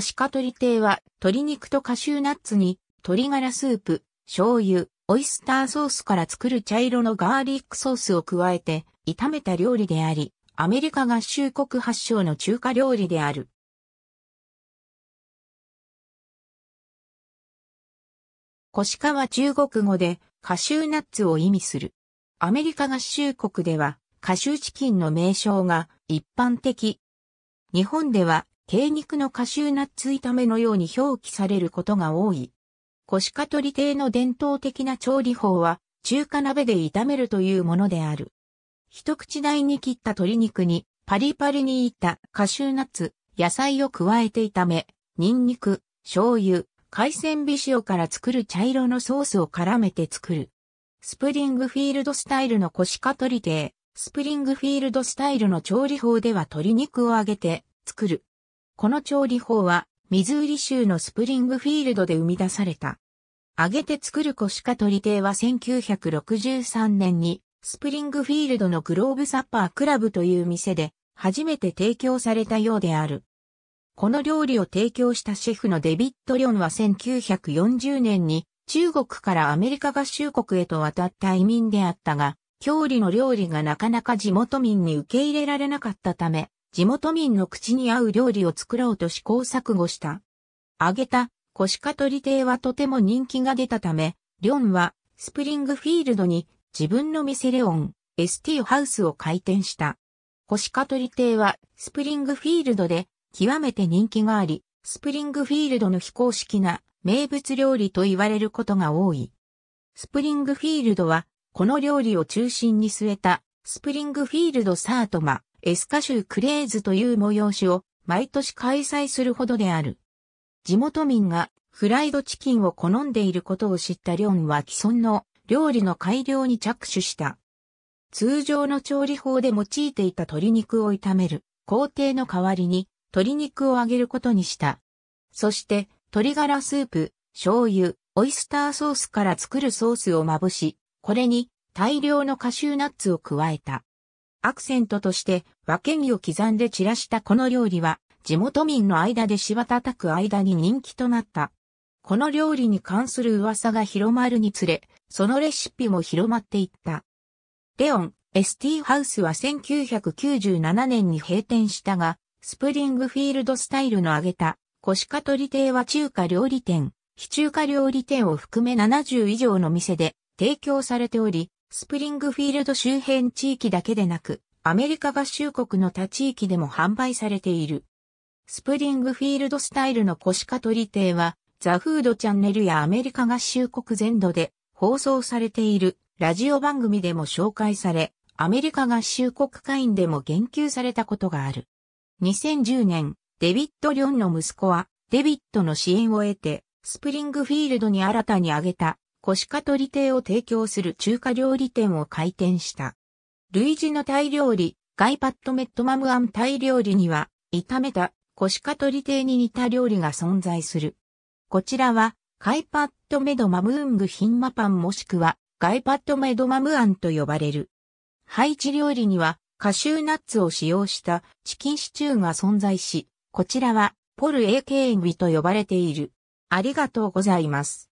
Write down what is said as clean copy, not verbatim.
干か鶏亭は、鶏肉とカシューナッツに、鶏ガラスープ、醤油、オイスターソースから作る茶色のガーリックソースを加えて、炒めた料理であり、アメリカ合衆国発祥の中華料理である。干かは中国語で、カシューナッツを意味する。アメリカ合衆国では、カシューチキンの名称が一般的。日本では、鶏肉のカシューナッツ炒めのように表記されることが多い。干か鶏亭の伝統的な調理法は、中華鍋で炒めるというものである。一口大に切った鶏肉に、パリパリに炒ったカシューナッツ、野菜を加えて炒め、ニンニク、醤油、海鮮美塩から作る茶色のソースを絡めて作る。スプリングフィールドスタイルの干か鶏亭。スプリングフィールドスタイルの調理法では鶏肉を揚げて作る。この調理法はミズーリ州のスプリングフィールドで生み出された。揚げて作る干か鶏亭は1963年にスプリングフィールドのグローブサッパークラブという店で初めて提供されたようである。この料理を提供したシェフのデビッド・リョンは1940年に中国からアメリカ合衆国へと渡った移民であったが、郷里の料理がなかなか地元民に受け入れられなかったため、地元民の口に合う料理を作ろうと試行錯誤した。揚げた干か鶏亭はとても人気が出たため、リョンはスプリングフィールドに自分の店Leong's Tea Houseを開店した。干か鶏亭はスプリングフィールドで極めて人気があり、スプリングフィールドの非公式な名物料理と言われることが多い。スプリングフィールドはこの料理を中心に据えた、スプリングフィールドSertoma's Cashew Crazeという催しを毎年開催するほどである。地元民がフライドチキンを好んでいることを知ったリョンは既存の料理の改良に着手した。通常の調理法で用いていた鶏肉を炒める工程の代わりに鶏肉を揚げることにした。そして鶏ガラスープ、醤油、オイスターソースから作るソースをまぶし、これに大量のカシューナッツを加えた。アクセントとして分け身を刻んで散らしたこの料理は地元民の間でしばたく間に人気となった。この料理に関する噂が広まるにつれ、そのレシピも広まっていった。Leong's Tea Houseは1997年に閉店したが、スプリングフィールドスタイルの揚げた干か鶏亭は中華料理店、非中華料理店を含め70以上の店で、提供されており、スプリングフィールド周辺地域だけでなく、アメリカ合衆国の他地域でも販売されている。スプリングフィールドスタイルの干か鶏亭は、ザ・フードチャンネルやアメリカ合衆国全土で放送されているラジオ番組でも紹介され、アメリカ合衆国会員でも言及されたことがある。2010年、デビッド・リョンの息子は、デビッドの支援を得て、スプリングフィールドに新たに挙げた、干か鶏亭を提供する中華料理店を開店した。類似のタイ料理、ガイパットメットマムアンタイ料理には、炒めた干か鶏亭に似た料理が存在する。こちらは、ガイパットメドマムーングヒンマパンもしくは、ガイパットメドマムアンと呼ばれる。ハイチ料理には、カシューナッツを使用したチキンシチューが存在し、こちらは、ポルエーケーンビと呼ばれている。ありがとうございます。